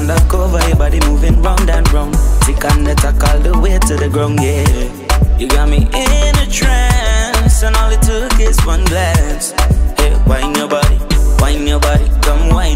undercover, your body moving round and round. Tick and the tack all the way to the ground, yeah. You got me in a trance, and all it took is one glance. Hey, wine your body, come wine.